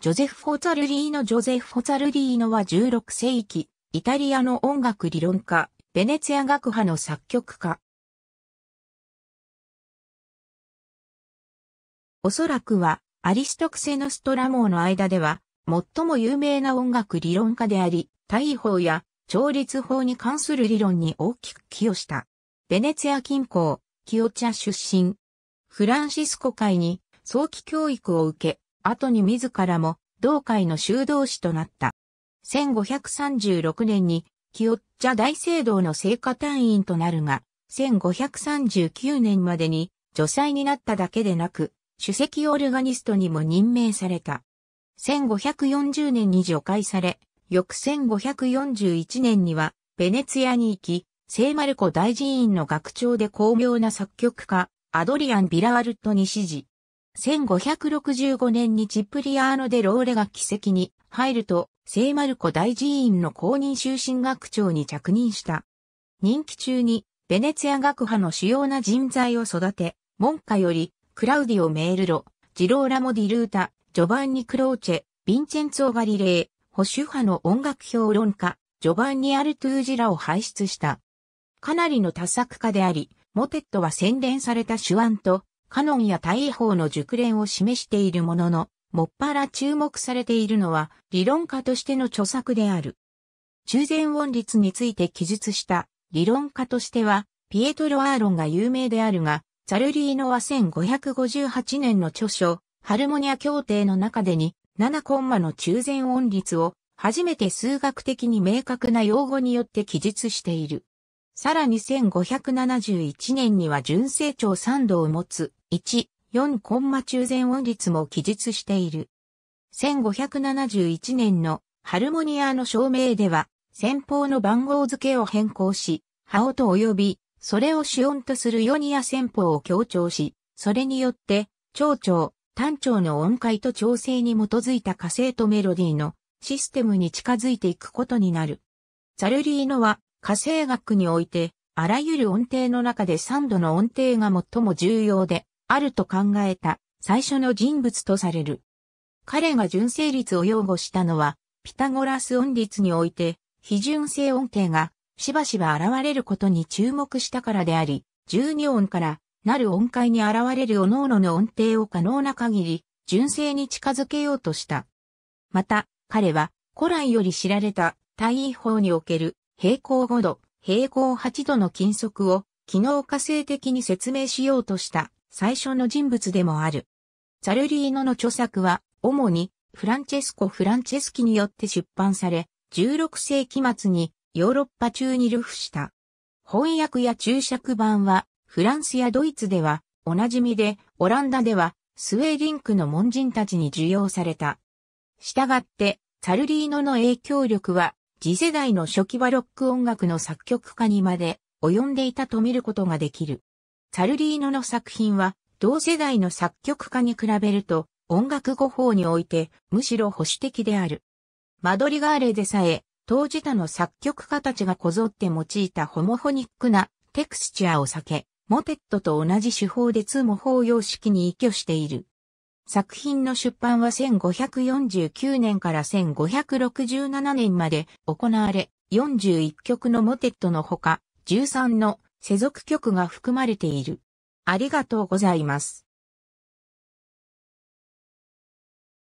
ジョゼフ・フォツァルディーノ。ジョゼフ・フォツァルディーノは16世紀、イタリアの音楽理論家、ベネツィア学派の作曲家。おそらくは、アリストクセノスとラモーの間では、最も有名な音楽理論家であり、対位法や調律法に関する理論に大きく寄与した。ベネツィア近郊、キオチャ出身。フランシスコ会に早期教育を受け、後に自らも同会の修道士となった。1536年にキオッチャ大聖堂の聖歌隊員となるが、1539年までに女祭になっただけでなく、首席オルガニストにも任命された。1540年に除会され、翌1541年にはベネツィアに行き、聖マルコ大寺院の学長で巧妙な作曲家、アドリアン・ヴィラワルトに師事。1565年にチップリアーノ・デ・ローレが軌跡に入ると、聖マルコ大寺院の公認修身学長に着任した。任期中に、ベネツィア学派の主要な人材を育て、門下より、クラウディオ・メールロ、ジローラモ・ディルータ、ジョバンニ・クローチェ、ヴィンチェンツォ・ガリレイ、保守派の音楽評論家、ジョバンニ・アルトゥージらを輩出した。かなりの多作家であり、モテットは洗練された手腕と、カノンや対位法の熟練を示しているものの、もっぱら注目されているのは理論家としての著作である。中禅音律について記述した理論家としては、ピエトロ・アーロンが有名であるが、ツァルディーノは1558年の著書、ハルモニア協定の中でに、7コンマの中禅音律を初めて数学的に明確な用語によって記述している。さらに1571年には準成長3度を持つ。1.4 コンマ中禅音律も記述している。1571年のハルモニアの証明では、先方の番号付けを変更し、破音及び、それを主音とするヨニア先方を強調し、それによって、長調、短調の音階と調整に基づいた歌声とメロディーのシステムに近づいていくことになる。ツァルディーノは、歌声学において、あらゆる音程の中で3度の音程が最も重要で、あると考えた最初の人物とされる。彼が準成律を擁護したのは、ピタゴラス音律において、非準成音程がしばしば現れることに注目したからであり、12音からなる音階に現れる各々の音程を可能な限り、準成に近づけようとした。また、彼は古来より知られた対位法における平行5度、平行8度の均速を機能化性的に説明しようとした。最初の人物でもある。ツァルディーノの著作は、主にフランチェスコ・フランチェスキによって出版され、16世紀末にヨーロッパ中に流布した。翻訳や注釈版は、フランスやドイツではおなじみで、オランダではスウェーディンクの門人たちに受容された。したがって、ツァルディーノの影響力は、次世代の初期バロック音楽の作曲家にまで及んでいたと見ることができる。ツァルディーノの作品は、同世代の作曲家に比べると、音楽語法において、むしろ保守的である。マドリガーレでさえ、当時他の作曲家たちがこぞって用いたホモフォニックなテクスチャーを避け、モテットと同じ手法でツモ法様式に依拠している。作品の出版は1549年から1567年まで行われ、41曲のモテットのほか、13の世俗曲が含まれている。ありがとうございます。